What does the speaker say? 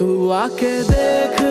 तू आके देख